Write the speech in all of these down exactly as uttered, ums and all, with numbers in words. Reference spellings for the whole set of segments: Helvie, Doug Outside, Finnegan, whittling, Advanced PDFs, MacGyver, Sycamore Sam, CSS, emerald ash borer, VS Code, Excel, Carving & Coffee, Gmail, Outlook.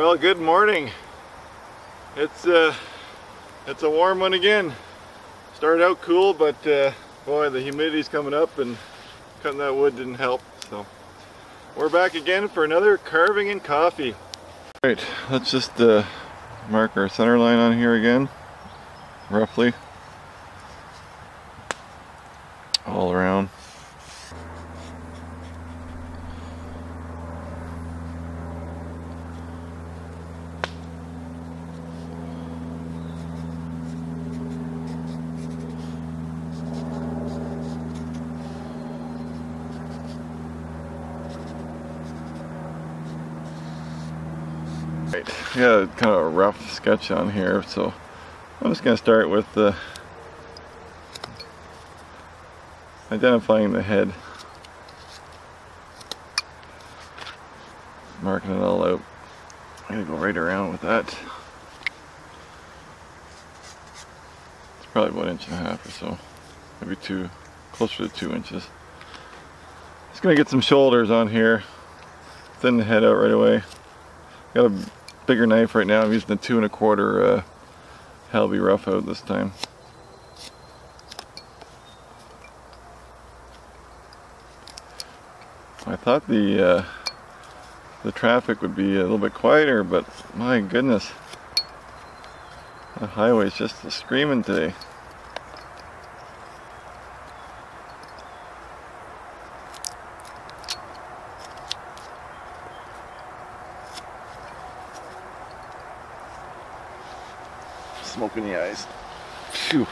Well, good morning. It's uh, it's a warm one again. Started out cool, but uh, boy, the humidity's coming up and cutting that wood didn't help. So we're back again for another carving and coffee. All right, let's just uh, mark our center line on here again, roughly, all around. Yeah, kind of a rough sketch on here, so I'm just going to start with uh, identifying the head, marking it all out. I'm going to go right around with that. It's probably about an inch and a half or so, maybe two, closer to two inches. Just going to get some shoulders on here, thin the head out right away. Got a bigger knife right now. I'm using the two and a quarter uh, Helvie rough out this time. I thought the uh, the traffic would be a little bit quieter, but my goodness, the highway's just screaming today. Smoke in the eyes. Phew.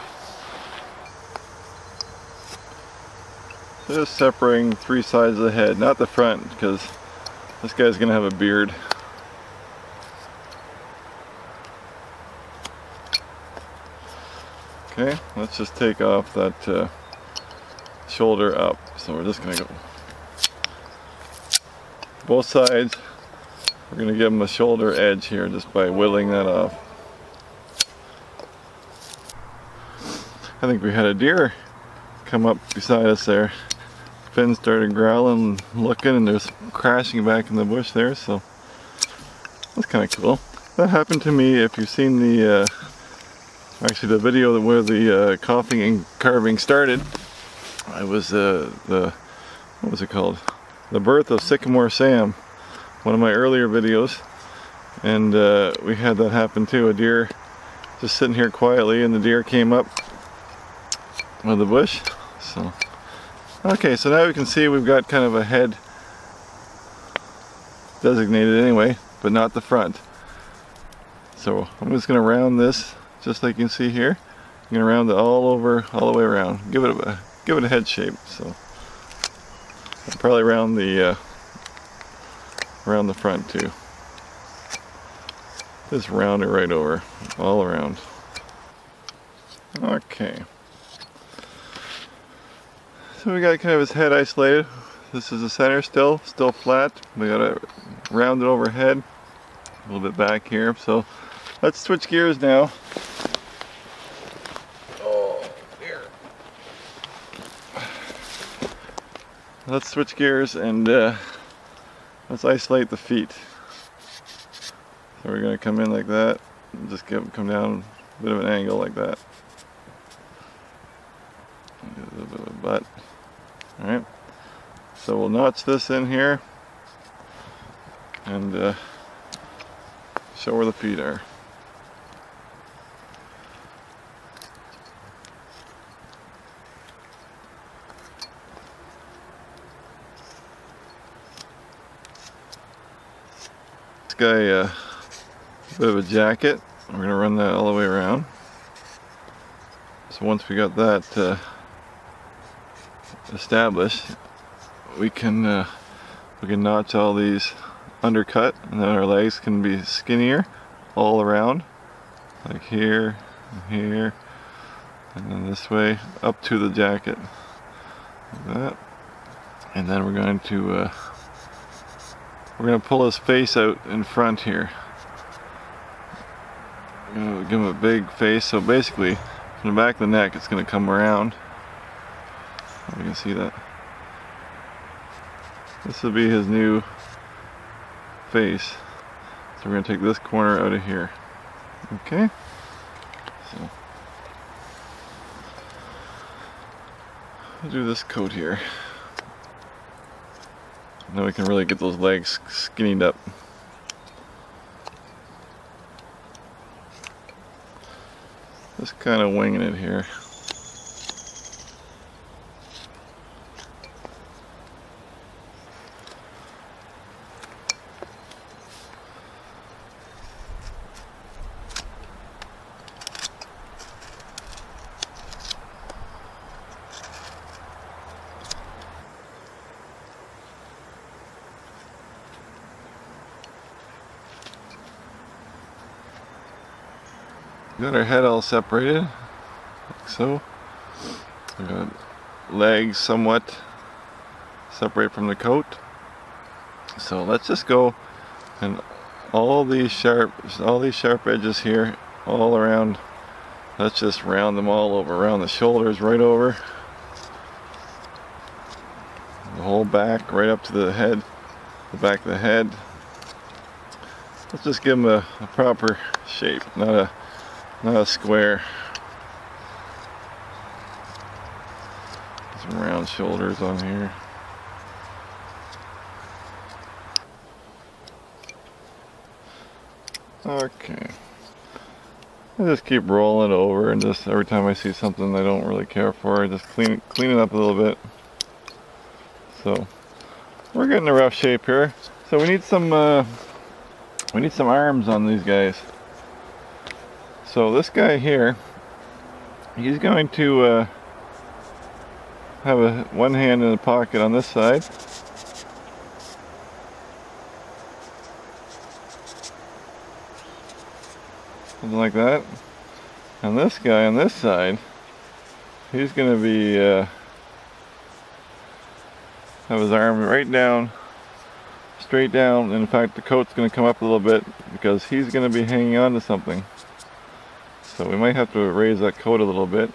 Just separating three sides of the head, not the front, because this guy's gonna have a beard. Okay, let's just take off that uh, shoulder up. So we're just gonna go both sides. We're gonna give him a shoulder edge here just by whittling that off. I think we had a deer come up beside us there. Finn started growling and looking, and there's crashing back in the bush there, so that's kind of cool. That happened to me. If you've seen the, uh, actually the video where the uh, coughing and carving started, I was uh, the, what was it called? The Birth of Sycamore Sam, one of my earlier videos, and uh, we had that happen too. A deer just sitting here quietly, and the deer came up of the bush. So okay, so now we can see we've got kind of a head designated anyway, but not the front. So I'm just going to round this, just like you can see here. I'm going to round it all over, all the way around. Give it a give it a head shape. So I'll probably round the uh, around the front too. Just round it right over, all around. Okay. So we got kind of his head isolated. This is the center still, still flat. We got a rounded overhead, a little bit back here. So let's switch gears now. Oh, dear. Let's switch gears and uh, let's isolate the feet. So we're gonna come in like that, and just get, come down a bit of an angle like that. A little bit of a butt. Alright, so we'll notch this in here and uh, show where the feet are. This guy, a uh, bit of a jacket. We're going to run that all the way around. So once we got that uh, established, we can uh, we can notch all these undercut, and then our legs can be skinnier all around, like here and here, and then this way up to the jacket like that. And then we're going to uh, we're going to pull his face out in front here. We're going to give him a big face. So basically from the back of the neck it's going to come around. You can see that. This will be his new face. So we're going to take this corner out of here. Okay. So I'll do this coat here. Now we can really get those legs skinnied up. Just kind of winging it here. Got our head all separated, like so. We got legs somewhat separate from the coat. So let's just go and all these sharp, all these sharp edges here, all around. Let's just round them all over, around the shoulders, right over the whole back, right up to the head, the back of the head. Let's just give them a, a proper shape, not a Not a square. Some round shoulders on here. Okay. I just keep rolling over, and just every time I see something I don't really care for, I just clean clean it up a little bit. So we're getting a rough shape here. So we need some uh, we need some arms on these guys. So this guy here, he's going to uh, have a, one hand in the pocket on this side. Something like that. And this guy on this side, he's going to be, uh, have his arm right down, straight down. In fact, the coat's going to come up a little bit because he's going to be hanging on to something. So we might have to raise that coat a little bit,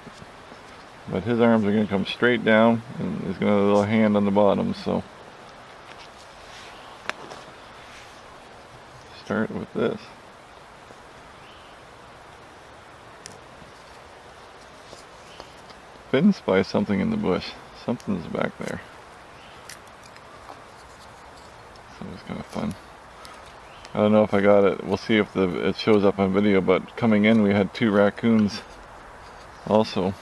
but his arms are going to come straight down, and he's going to have a little hand on the bottom. So start with this. Finn spies something in the bush. Something's back there. So it's kind of fun. I don't know if I got it. We'll see if the, it shows up on video, but coming in we had two raccoons also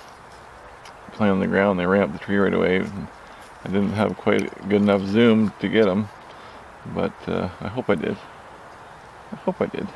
playing on the ground. They ran up the tree right away. And I didn't have quite good enough zoom to get them, but uh, I hope I did. I hope I did.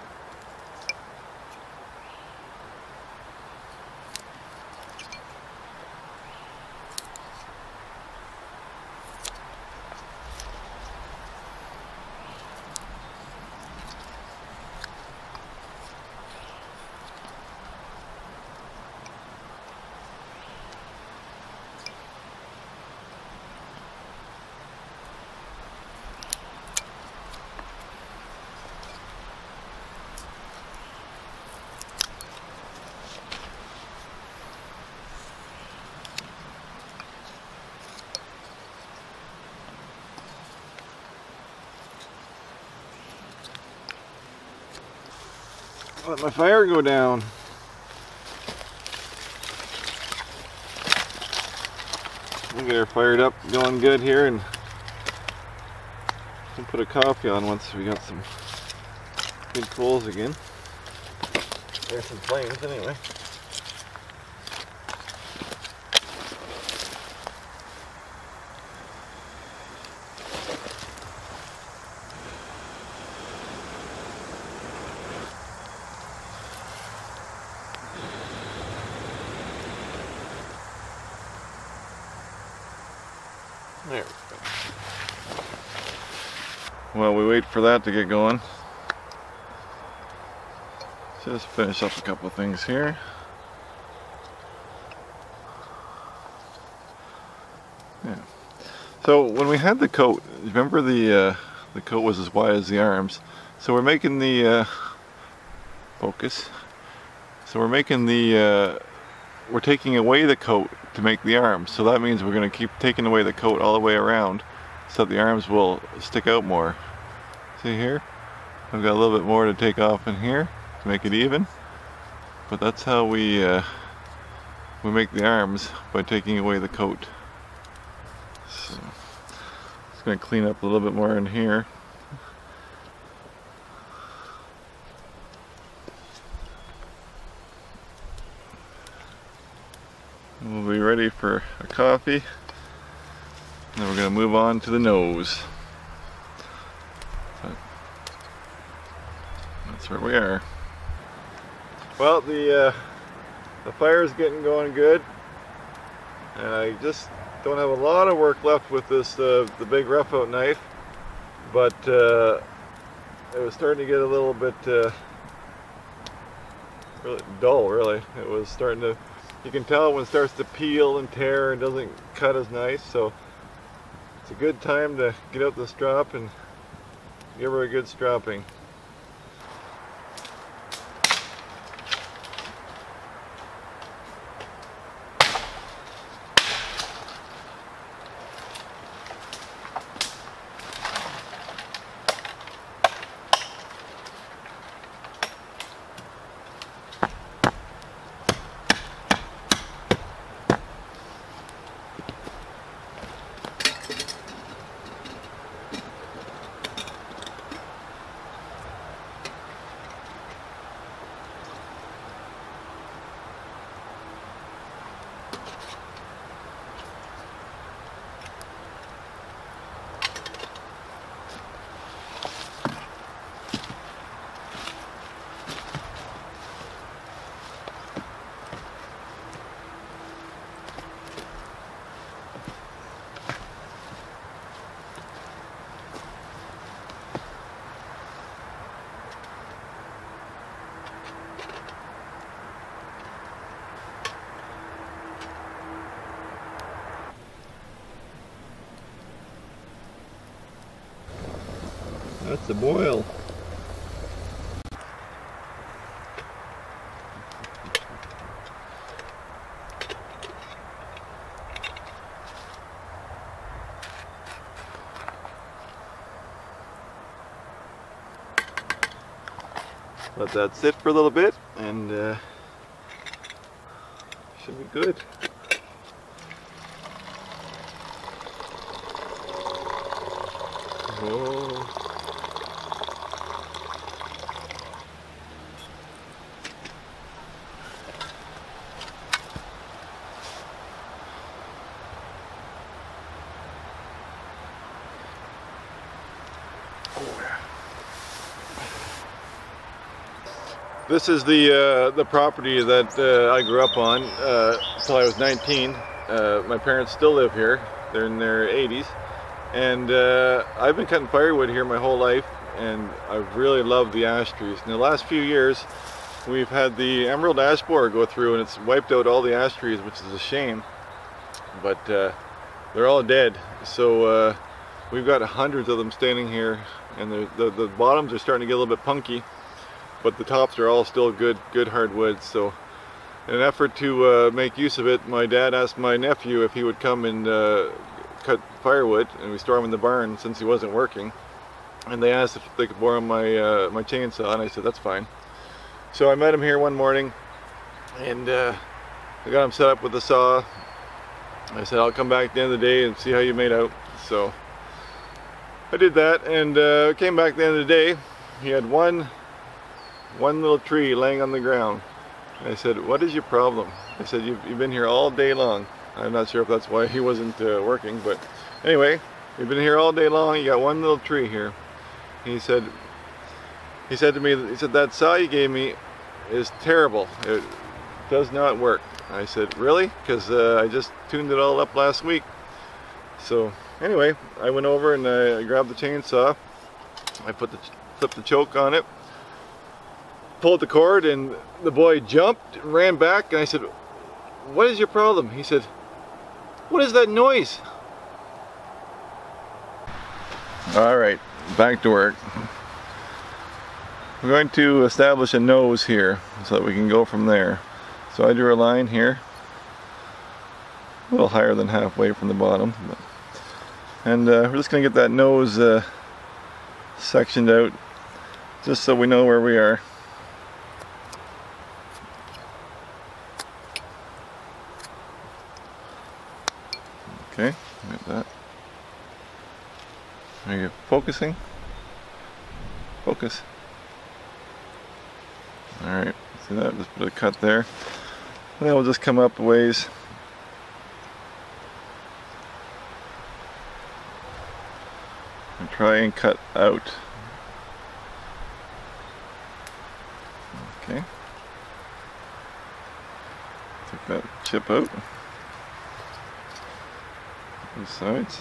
Let my fire go down. We'll get her fired up, going good here, and we'll put a coffee on once we got some good coals again. There's some flames anyway. There we go. Well, we wait for that to get going. Just finish up a couple of things here. Yeah. So when we had the coat, remember the uh, the coat was as wide as the arms. So we're making the uh, focus. So we're making the. Uh, we're taking away the coat to make the arms, so that means we're going to keep taking away the coat all the way around so the arms will stick out more. See here? I've got a little bit more to take off in here to make it even. But that's how we uh, we make the arms, by taking away the coat. So, just going to clean up a little bit more in here. We'll be ready for a coffee. Then we're going to move on to the nose. But that's where we are. Well, the uh, the fire's getting going good, and I just don't have a lot of work left with this uh, the big rough out knife, but uh, it was starting to get a little bit uh, really dull. Really, it was starting to. You can tell when it starts to peel and tear and doesn't cut as nice. So it's a good time to get out the strop and give her a good stropping. That's a boil. Let that sit for a little bit, and uh, should be good. Whoa. This is the uh, the property that uh, I grew up on uh, until I was nineteen. Uh, my parents still live here. They're in their eighties, and uh, I've been cutting firewood here my whole life, and I've really loved the ash trees. In the last few years, we've had the emerald ash borer go through, and it's wiped out all the ash trees, which is a shame. But uh, they're all dead, so uh, we've got hundreds of them standing here, and the, the the bottoms are starting to get a little bit punky. But the tops are all still good, good hardwood. So, in an effort to uh, make use of it, my dad asked my nephew if he would come and uh, cut firewood, and we stored him in the barn since he wasn't working. And they asked if they could borrow my uh, my chainsaw, and I said that's fine. So I met him here one morning, and uh, I got him set up with the saw. I said I'll come back at the end of the day and see how you made out. So I did that, and uh, came back at the end of the day. He had one. one little tree laying on the ground. And I said, what is your problem? I said, you've, you've been here all day long. I'm not sure if that's why he wasn't uh, working, but anyway, you've been here all day long, you got one little tree here. He said, he said to me, he said, that saw you gave me is terrible. It does not work. I said, really? Because uh, I just tuned it all up last week. So anyway, I went over and I grabbed the chainsaw. I put the, flipped the choke on it. Pulled the cord, and the boy jumped, ran back, and I said, what is your problem? He said, what is that noise? All right, back to work. We're going to establish a nose here so that we can go from there. So I drew a line here, a little higher than halfway from the bottom. But, and uh, we're just going to get that nose uh, sectioned out. just so we know where we are. Okay, look at that. Are you focusing? Focus. Alright, see that? Just put a cut there. And then we'll just come up a ways. And try and cut out. Okay. Take that chip out. Both sides.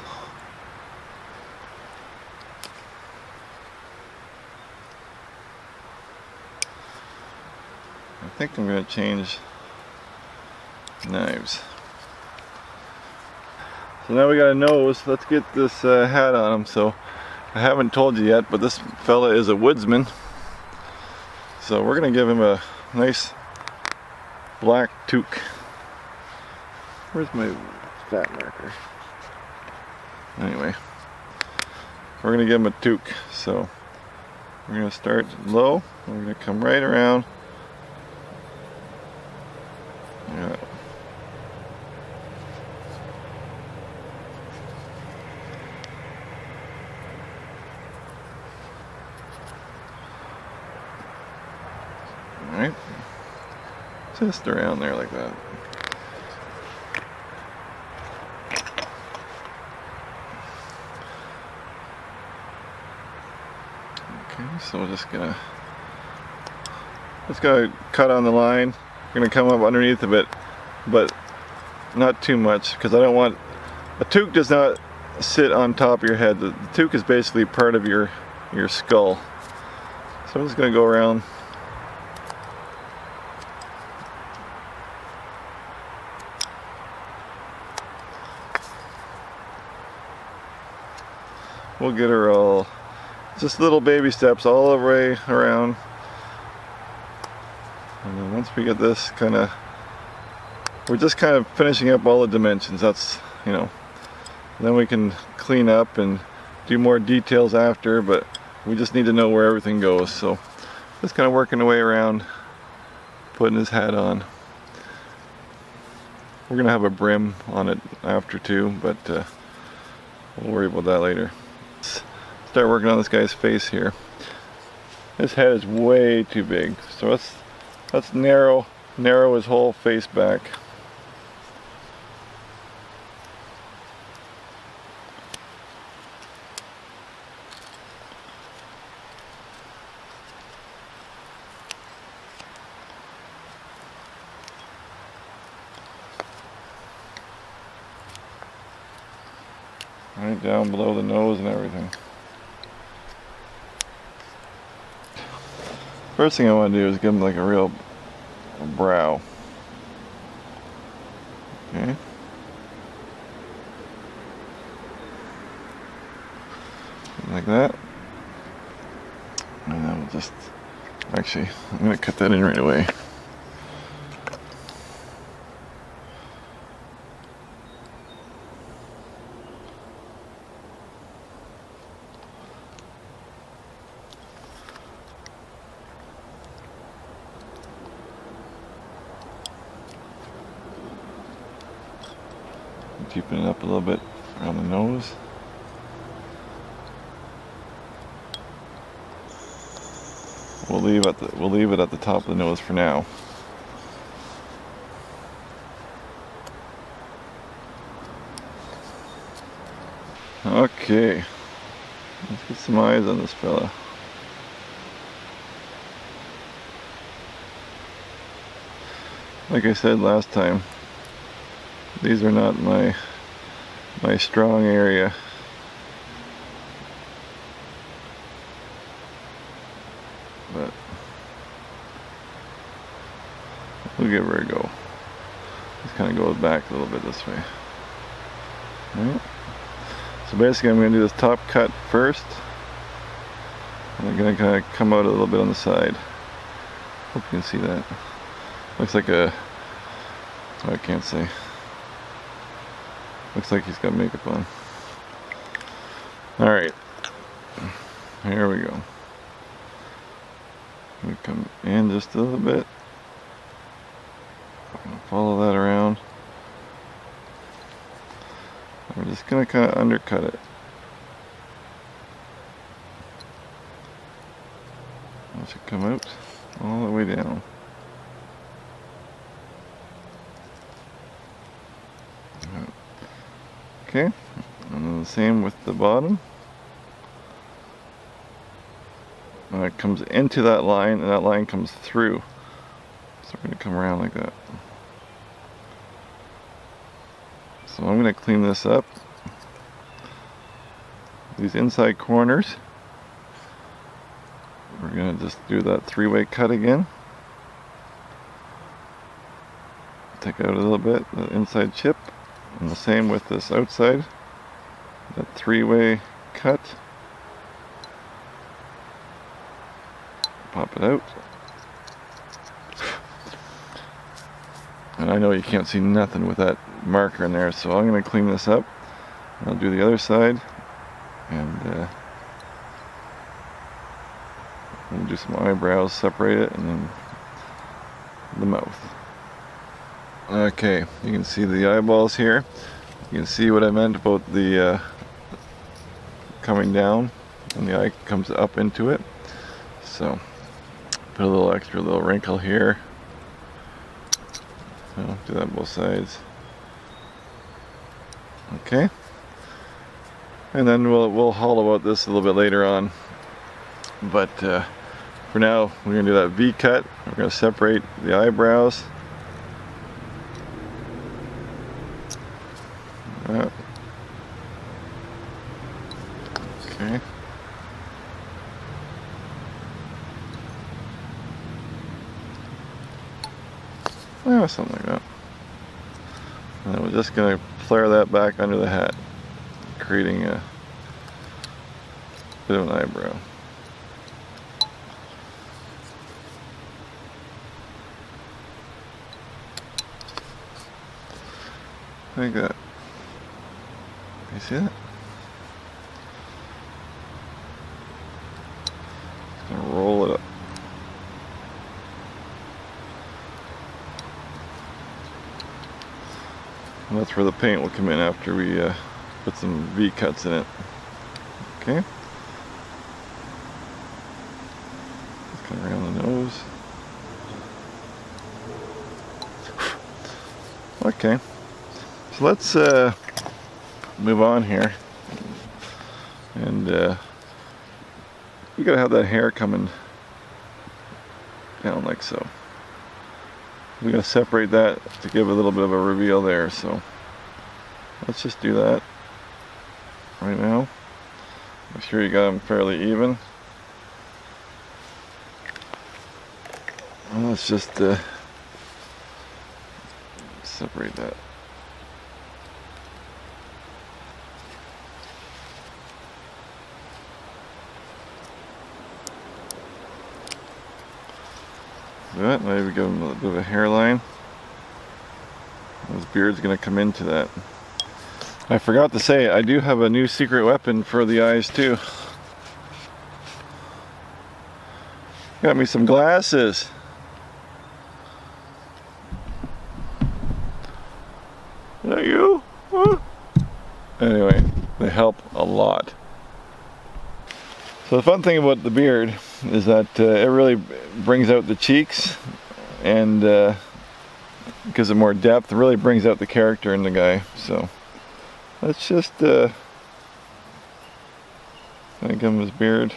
I think I'm going to change knives. So now we got a nose. Let's get this uh, hat on him. So I haven't told you yet, but this fella is a woodsman. So we're going to give him a nice black toque. Where's my fat marker? Anyway, we're going to give him a toque. So we're going to start low. We're going to come right around. Yeah. All right. Just around there like that. So we're just gonna just gonna cut on the line. We're gonna come up underneath a bit, but not too much, because I don't want a toque does not sit on top of your head. The, the toque is basically part of your your skull. So I'm just gonna go around. We'll get her all. Just little baby steps all the way around, and then once we get this kind of, we're just kind of finishing up all the dimensions. That's, you know, then we can clean up and do more details after, but we just need to know where everything goes. So just kind of working the way around, putting his hat on. We're gonna have a brim on it after too, but uh, we'll worry about that later. Start working on this guy's face here. His head is way too big, so let's let's narrow narrow his whole face back. Right down below the nose and everything. First thing I want to do is give him like a real brow. Okay. Like that. And then we'll just, actually, I'm going to cut that in right away. Keeping it up a little bit around the nose. We'll leave at the we'll leave it at the top of the nose for now. Okay, let's get some eyes on this fella. Like I said last time, these are not my my strong area. But we'll give her a go. Just kind of go back a little bit this way. Alright. So basically I'm going to do this top cut first. And I'm going to kind of come out a little bit on the side. Hope you can see that. Looks like a... Oh, I can't see. Looks like he's got makeup on. Alright. Here we go. We come in just a little bit. I'm gonna follow that around. I'm just gonna kind of undercut it. That should come out all the way down. Okay, and then the same with the bottom. And it comes into that line, and that line comes through. So we're going to come around like that. So I'm going to clean this up. These inside corners. We're going to just do that three-way cut again. Take out a little bit, the inside chip. And the same with this outside, that three-way cut. Pop it out. And I know you can't see nothing with that marker in there, so I'm going to clean this up. I'll do the other side, and uh, we'll do some eyebrows, separate it, and then the mouth. Okay, you can see the eyeballs here. You can see what I meant about the uh, coming down, and the eye comes up into it. So, put a little extra little wrinkle here. So, do that both sides. Okay, and then we'll we'll hollow out this a little bit later on. But uh, for now, we're gonna do that V cut. We're gonna separate the eyebrows. Up. Okay. Yeah, something like that. And then we're just going to flare that back under the hat, creating a bit of an eyebrow. Like that. You see that? Just gonna roll it up. And that's where the paint will come in after we uh, put some V cuts in it. Okay. Just kind of around the nose. Okay. So let's. Uh, move on here, and uh, you gotta have that hair coming down like so. We gotta separate that to give a little bit of a reveal there, so let's just do that right now. Make sure you got them fairly even, and let's just uh, separate that. That. Maybe give him a bit of a hairline. His beard's gonna come into that. I forgot to say, I do have a new secret weapon for the eyes too. Got me some glasses. Is that you? Huh? Anyway, they help a lot. So the fun thing about the beard is that uh, it really brings out the cheeks and uh, gives it more depth. It really brings out the character in the guy. So let's just uh, give him his beard.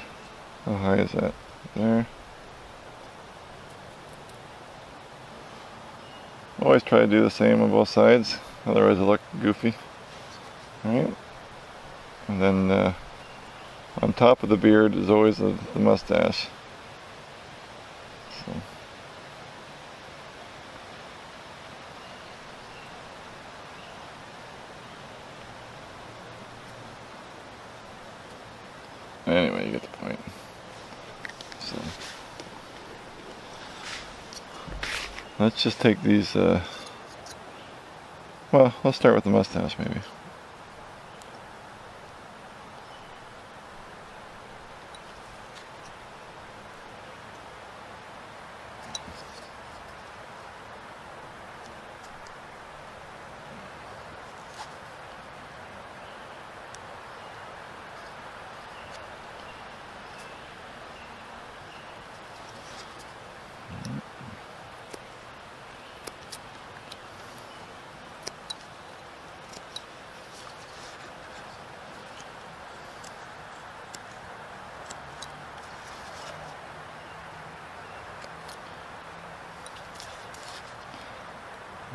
How high is that? There. Always try to do the same on both sides, otherwise it'll look goofy. All right, and then. Uh, On top of the beard is always the, the mustache. So. Anyway, you get the point. So let's just take these. Uh, well, let's start with the mustache, maybe.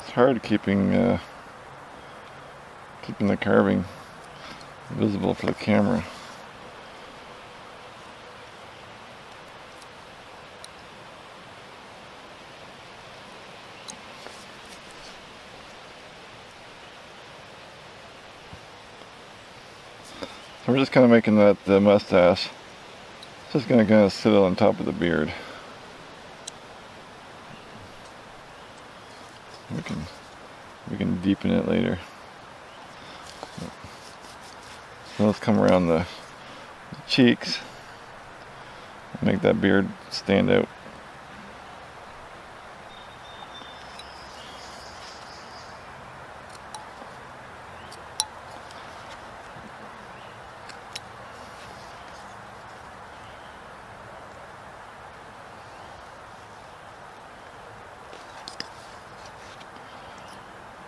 It's hard keeping uh, keeping the carving visible for the camera. So we're just kind of making that the mustache. It's just going to kind of sit on top of the beard. We can we can deepen it later. So let's come around the, the cheeks and make that beard stand out.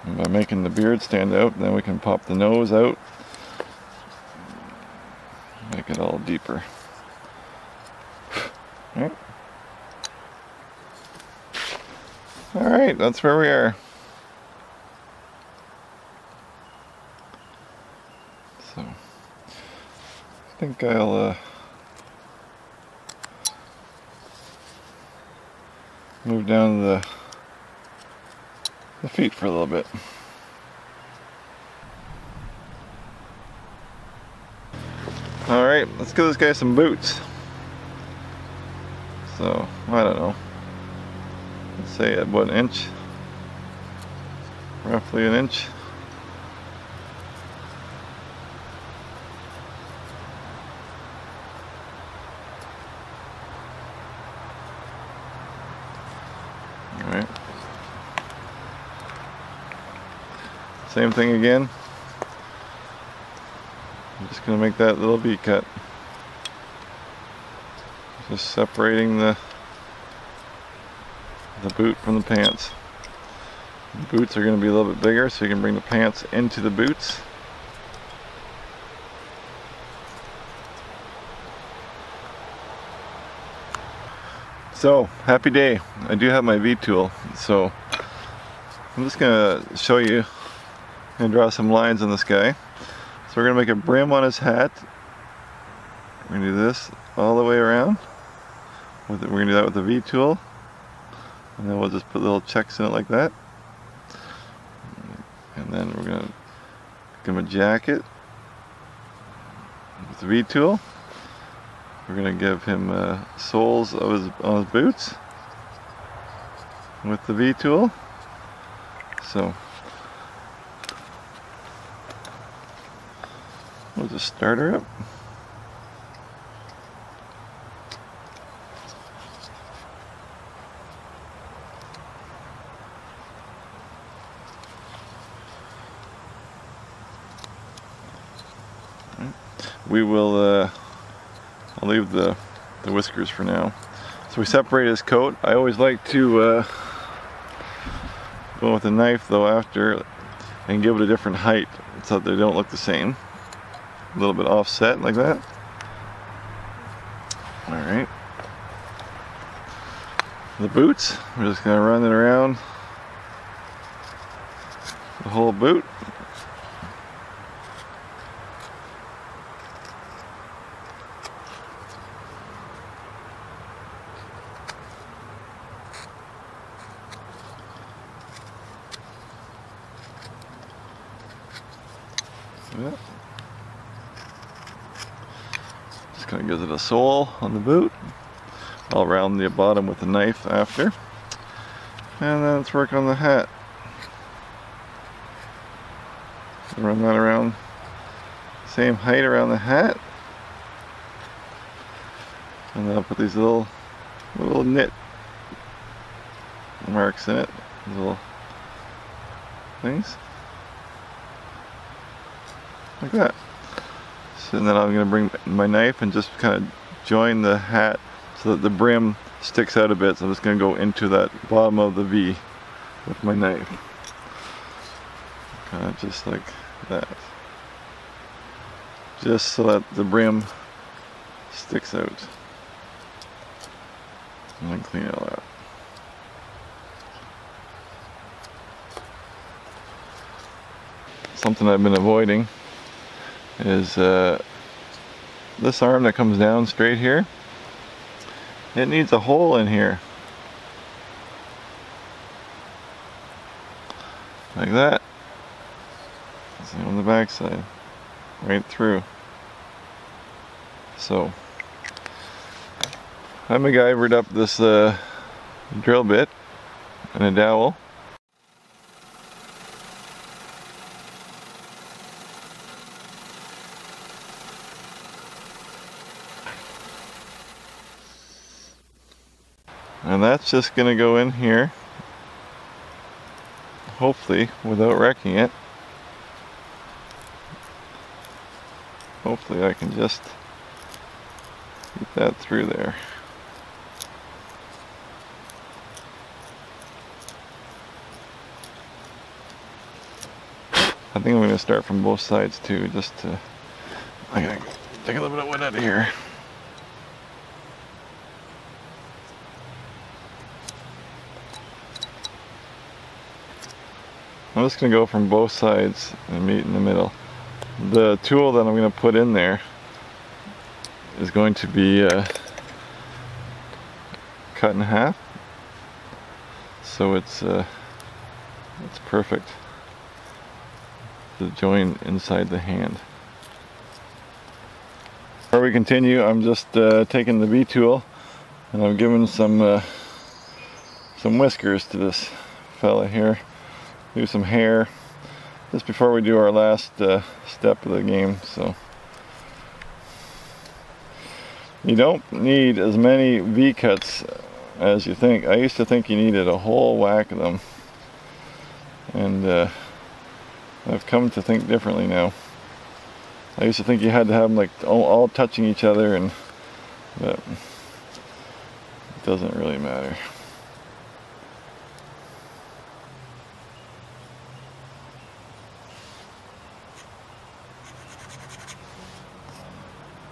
And by making the beard stand out, then we can pop the nose out, make it all deeper. All right, all right, that's where we are. So I think I'll uh, move down to the the feet for a little bit. Alright, let's give this guy some boots. So, I don't know, let's say at what inch? Roughly an inch. Alright. Same thing again. I'm just going to make that little V cut. Just separating the the boot from the pants. The boots are going to be a little bit bigger, so you can bring the pants into the boots. So, happy day. I do have my V tool, so I'm just going to show you. I'm going to draw some lines on this guy. So we're going to make a brim on his hat. We're going to do this all the way around. We're going to do that with the V tool. And then we'll just put little checks in it like that. And then we're going to give him a jacket with the V tool. We're going to give him uh, soles of his, on his boots with the V tool. So we'll just start her up. Right. We will uh, I'll leave the, the whiskers for now. So we separate his coat. I always like to uh, go with a knife though after and give it a different height so that they don't look the same. A little bit offset like that. All right. The boots, we're just gonna run it around the whole boot. Yeah. Kind of gives it a sole on the boot. I'll round the bottom with a knife after. And then let's work on the hat. So run that around, same height around the hat. And then I'll put these little little knit marks in it, little things like that. And then I'm going to bring my knife and just kind of join the hat so that the brim sticks out a bit. So I'm just going to go into that bottom of the V with my knife. Kind of just like that. Just so that the brim sticks out. And then clean it all out. something I've been avoiding is uh, this arm that comes down straight here. It needs a hole in here. Like that. Same on the back side. Right through. So I MacGyvered up this uh, drill bit and a dowel. And that's just going to go in here, hopefully without wrecking it. Hopefully I can just get that through there. I think I'm going to start from both sides too, just to, I gotta take a little bit of wood out of here. I'm just going to go from both sides and meet in the middle. The tool that I'm going to put in there is going to be uh, cut in half, so it's uh, it's perfect to join inside the hand. Before we continue, I'm just uh, taking the V tool and I'm giving some uh, some whiskers to this fella here. Do some hair just before we do our last uh, step of the game. So you don't need as many V cuts as you think. I used to think you needed a whole whack of them, and uh, I've come to think differently now. I used to think you had to have them like all, all touching each other, and but it doesn't really matter.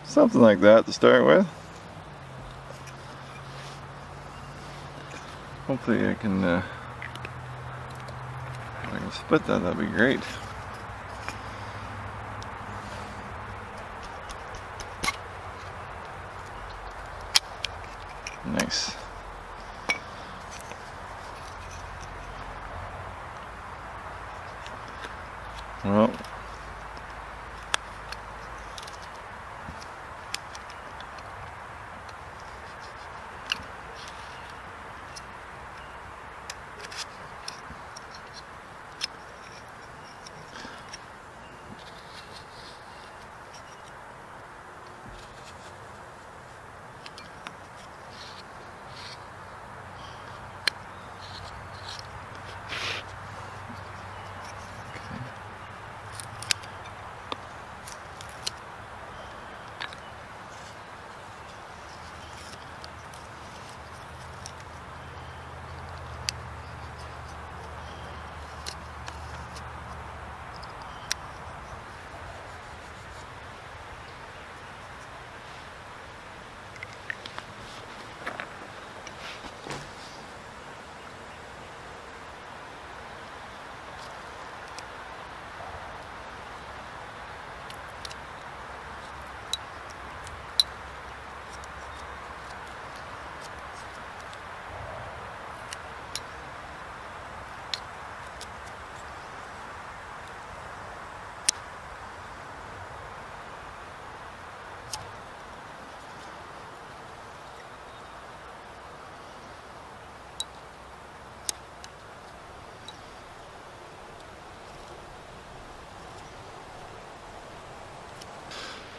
Something like that to start with. Hopefully I can, uh, if I can split that, that'd be great. Nice. Well,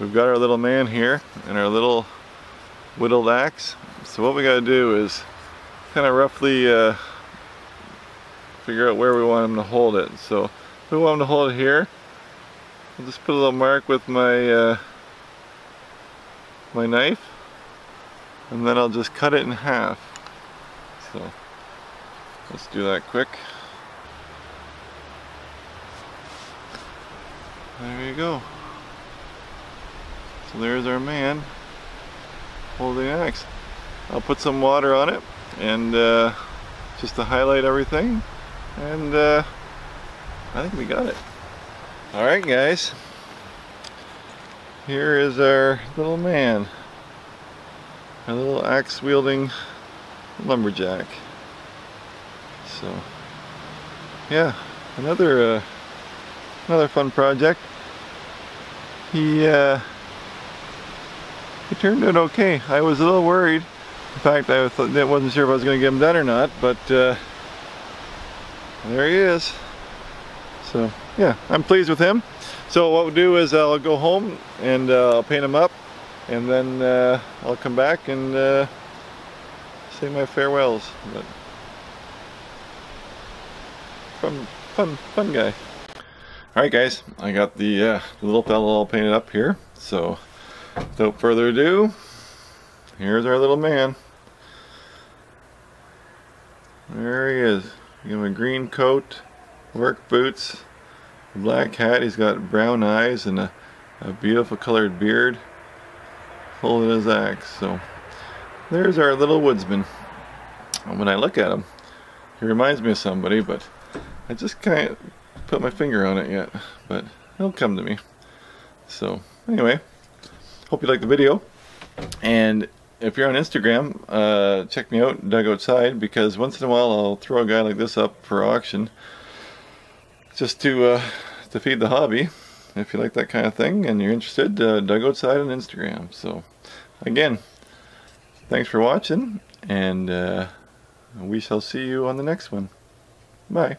we've got our little man here and our little whittled axe. So what we got to do is kind of roughly uh, figure out where we want him to hold it. So if we want him to hold it here, I'll just put a little mark with my uh, my knife, and then I'll just cut it in half. So let's do that quick. There you go. So there's our man holding an axe. I'll put some water on it, and uh, just to highlight everything, and uh, I think we got it. All right, guys, here is our little man, our little axe-wielding lumberjack. So, yeah, another uh, another fun project. He uh, he turned out okay. I was a little worried. In fact, I wasn't sure if I was going to get him done or not, but uh, there he is. So, yeah, I'm pleased with him. So what we'll do is I'll go home and uh, I'll paint him up, and then uh, I'll come back and uh, say my farewells. But fun, fun, fun guy. All right, guys, I got the, uh, the little fella all painted up here. So without further ado, here's our little man. There he is. Give him a green coat, work boots, a black hat. He's got brown eyes and a, a beautiful colored beard, holding his axe. So there's our little woodsman. And when I look at him, he reminds me of somebody, but I just can't put my finger on it yet, but it'll come to me. So anyway, hope you liked the video, and if you're on Instagram, uh, check me out, Doug Outside, because once in a while I'll throw a guy like this up for auction just to uh, to feed the hobby. If you like that kind of thing and you're interested, uh, Doug Outside on Instagram. So again, thanks for watching, and uh, we shall see you on the next one. Bye.